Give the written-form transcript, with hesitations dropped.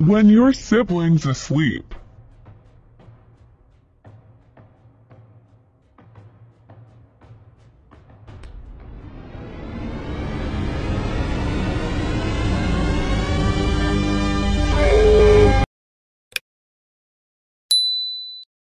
When your sibling's asleep,